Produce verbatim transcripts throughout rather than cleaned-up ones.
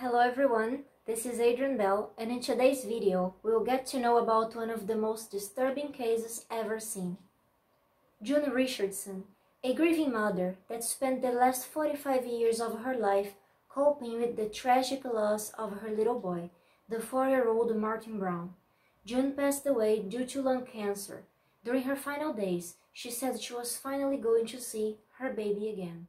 Hello everyone, this is Adrian Bell, and in today's video we'll get to know about one of the most disturbing cases ever seen. June Richardson, a grieving mother that spent the last forty-five years of her life coping with the tragic loss of her little boy, the four-year-old Martin Brown. June passed away due to lung cancer. During her final days, she said she was finally going to see her baby again.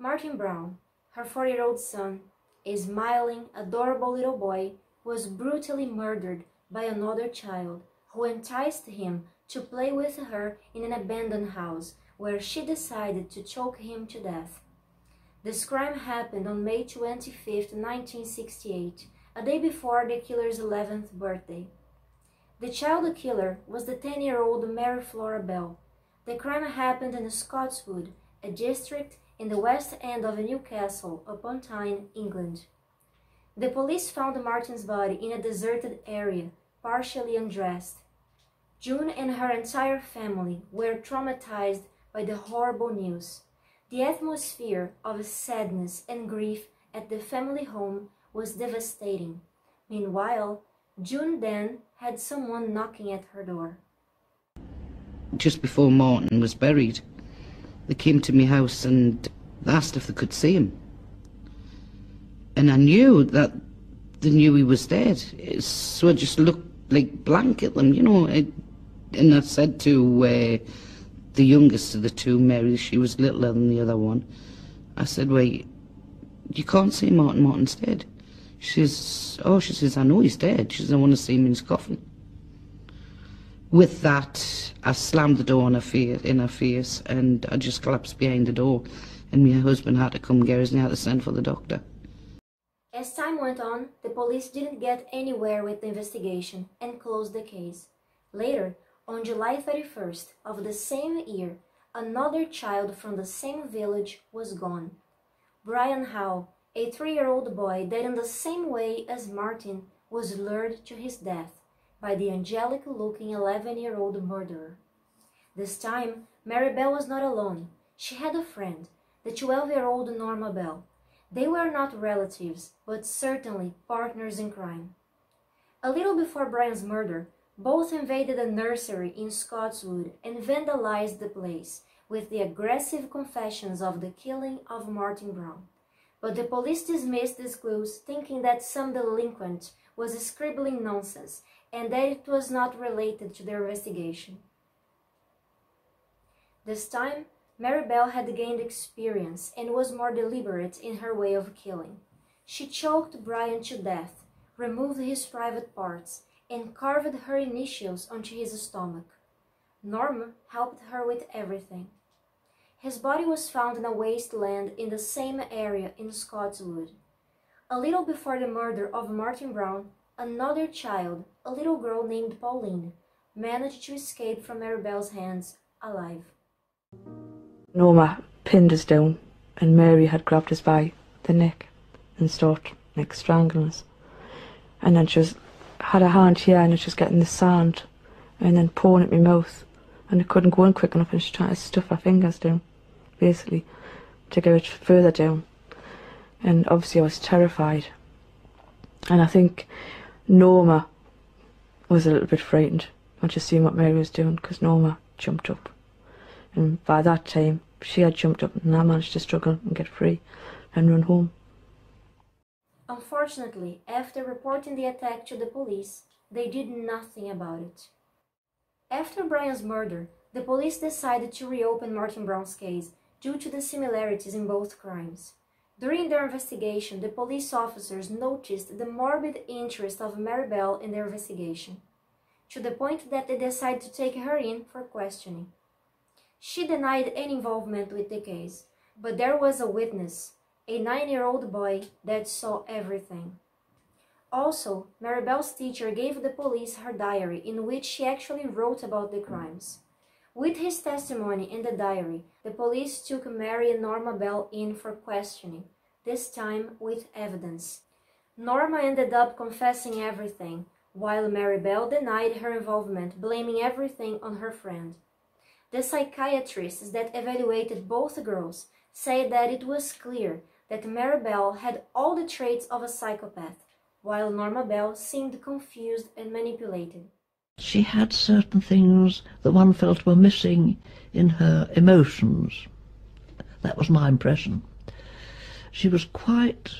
Martin Brown, her four-year-old son, a smiling, adorable little boy, was brutally murdered by another child who enticed him to play with her in an abandoned house, where she decided to choke him to death. This crime happened on May twenty-fifth, nineteen sixty-eight, a day before the killer's eleventh birthday. The child killer was the ten-year-old Mary Flora Bell. The crime happened in Scottswood, a district in the west end of Newcastle upon Tyne, England. The police found Martin's body in a deserted area, partially undressed. June and her entire family were traumatized by the horrible news. The atmosphere of sadness and grief at the family home was devastating. Meanwhile, June then had someone knocking at her door. Just before Martin was buried, they came to my house and asked if they could see him. And I knew that they knew he was dead, so I just looked like blank at them, you know. I, and I said to uh, the youngest of the two, Mary, she was littler than the other one, I said, wait, you can't see Martin, Martin's dead. She says, oh, she says, I know he's dead. She says, I want to see him in his coffin. With that, I slammed the door on her face, in her face, and I just collapsed behind the door, and my husband had to come get us and had to send for the doctor. As time went on, the police didn't get anywhere with the investigation and closed the case. Later, on July thirty-first of the same year, another child from the same village was gone. Brian Howe, a three-year-old boy that in the same way as Martin was lured to his death by the angelic-looking eleven-year-old murderer. This time, Mary Bell was not alone. She had a friend, the twelve-year-old Norma Bell. They were not relatives, but certainly partners in crime. A little before Brian's murder, both invaded a nursery in Scottswood and vandalized the place with the aggressive confessions of the killing of Martin Brown. But the police dismissed these clues, thinking that some delinquent was scribbling nonsense and that it was not related to their investigation. This time, Mary Bell had gained experience and was more deliberate in her way of killing. She choked Brian to death, removed his private parts, and carved her initials onto his stomach. Norma helped her with everything. His body was found in a wasteland in the same area in Scottswood. A little before the murder of Martin Brown, another child, a little girl named Pauline, managed to escape from Mary Bell's hands alive. Norma pinned us down, and Mary had grabbed us by the neck and started like strangling us. And then she was, had her hand here, and she was getting the sand and then pouring at my mouth, and I couldn't go in quick enough, and she tried to stuff her fingers down, basically, to go further down. And obviously I was terrified, and I think Norma was a little bit frightened at just seeing what Mary was doing, because Norma jumped up, and by that time she had jumped up, and I managed to struggle and get free and run home. Unfortunately, after reporting the attack to the police, they did nothing about it. After Brian's murder, the police decided to reopen Martin Brown's case due to the similarities in both crimes. During their investigation, the police officers noticed the morbid interest of Mary Bell in their investigation, to the point that they decided to take her in for questioning. She denied any involvement with the case, but there was a witness, a nine-year-old boy that saw everything. Also, Mary Bell's teacher gave the police her diary, in which she actually wrote about the crimes. With his testimony in the diary, the police took Mary and Norma Bell in for questioning, this time with evidence. Norma ended up confessing everything, while Mary Bell denied her involvement, blaming everything on her friend. The psychiatrists that evaluated both girls said that it was clear that Mary Bell had all the traits of a psychopath, while Norma Bell seemed confused and manipulated. She had certain things that one felt were missing in her emotions. That was my impression. She was quite,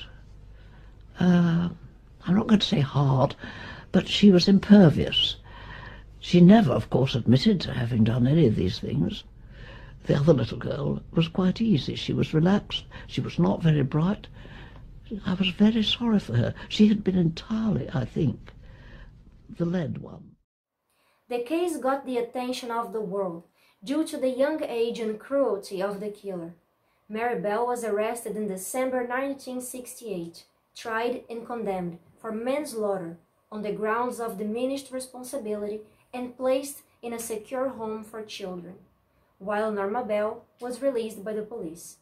uh, I'm not going to say hard, but she was impervious. She never, of course, admitted to having done any of these things. The other little girl was quite easy. She was relaxed. She was not very bright. I was very sorry for her. She had been entirely, I think, the led one. The case got the attention of the world due to the young age and cruelty of the killer. Mary Bell was arrested in December nineteen sixty-eight, tried and condemned for manslaughter on the grounds of diminished responsibility and placed in a secure home for children, while Norma Bell was released by the police.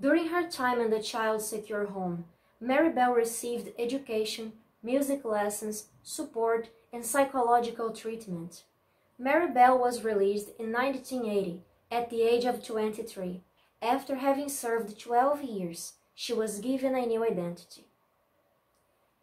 During her time in the child's secure home, Mary Bell received education, music lessons, support, and psychological treatment. Mary Bell was released in nineteen eighty at the age of twenty-three. After having served twelve years, she was given a new identity.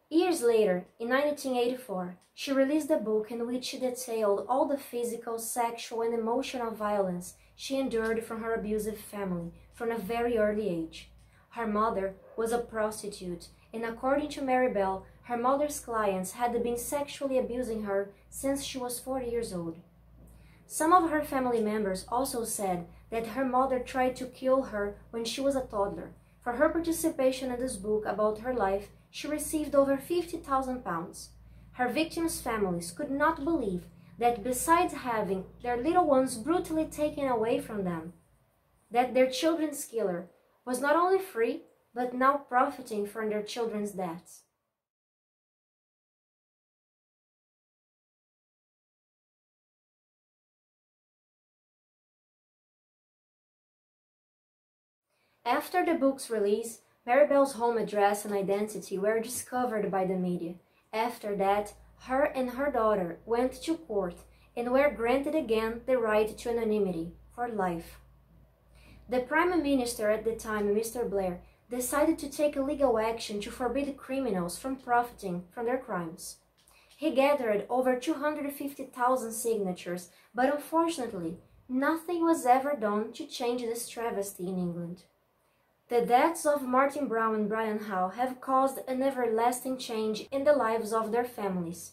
Years later, in nineteen eighty-four, she released a book in which she detailed all the physical, sexual, and emotional violence she endured from her abusive family from a very early age. Her mother was a prostitute, and according to Mary Bell, her mother's clients had been sexually abusing her since she was four years old. Some of her family members also said that her mother tried to kill her when she was a toddler. For her participation in this book about her life, she received over fifty thousand pounds. Her victims' families could not believe that besides having their little ones brutally taken away from them, that their children's killer was not only free, but now profiting from their children's deaths. After the book's release, Mary Bell's home address and identity were discovered by the media. After that, her and her daughter went to court and were granted again the right to anonymity for life. The Prime Minister at the time, Mister Blair, decided to take legal action to forbid criminals from profiting from their crimes. He gathered over two hundred fifty thousand signatures, but unfortunately, nothing was ever done to change this travesty in England. The deaths of Martin Brown and Brian Howe have caused an everlasting change in the lives of their families.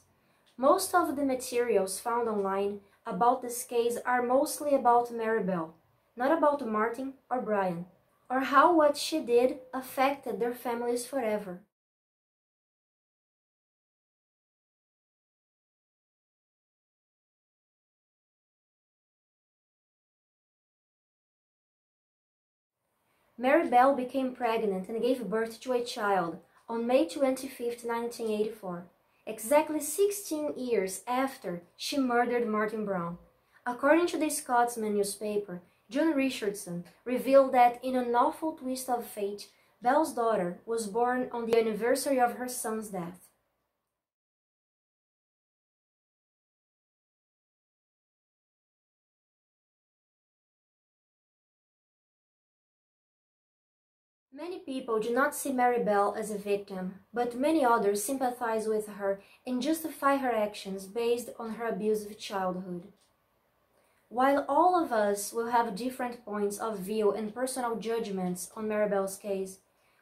Most of the materials found online about this case are mostly about Mary Bell, not about Martin or Brian, or how what she did affected their families forever. Mary Bell became pregnant and gave birth to a child on May twenty-fifth, nineteen eighty-four, exactly sixteen years after she murdered Martin Brown. According to the Scotsman newspaper, June Richardson revealed that, in an awful twist of fate, Bell's daughter was born on the anniversary of her son's death. Many people do not see Mary Bell as a victim, but many others sympathize with her and justify her actions based on her abusive childhood. While all of us will have different points of view and personal judgments on Mary Bell's case,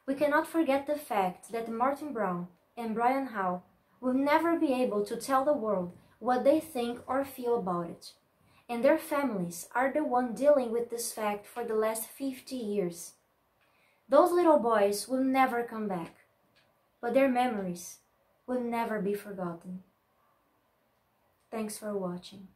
we cannot forget the fact that Martin Brown and Brian Howe will never be able to tell the world what they think or feel about it, and their families are the ones dealing with this fact for the last fifty years. Those little boys will never come back, but their memories will never be forgotten. Thanks for watching.